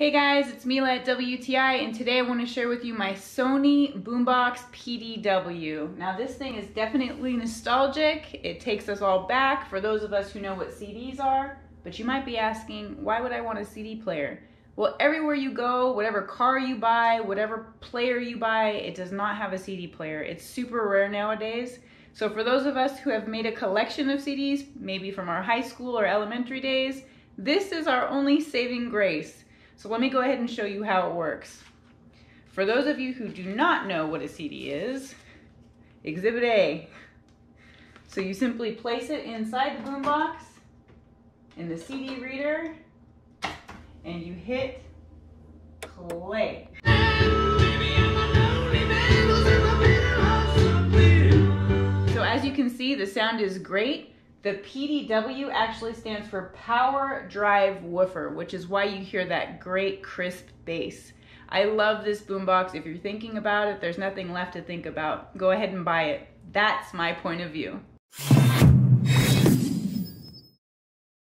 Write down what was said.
Hey guys, it's Mila at WTI, and today I want to share with you my Sony Boombox PDW. Now this thing is definitely nostalgic. It takes us all back, for those of us who know what CDs are. But you might be asking, why would I want a CD player? Well, everywhere you go, whatever car you buy, whatever player you buy, it does not have a CD player. It's super rare nowadays. So for those of us who have made a collection of CDs, maybe from our high school or elementary days, this is our only saving grace. So let me go ahead and show you how it works. For those of you who do not know what a CD is, Exhibit A. So you simply place it inside the boombox in the CD reader and you hit play. So as you can see, the sound is great. The PDW actually stands for Power Drive Woofer, which is why you hear that great crisp bass. I love this boombox. If you're thinking about it, there's nothing left to think about. Go ahead and buy it. That's my point of view.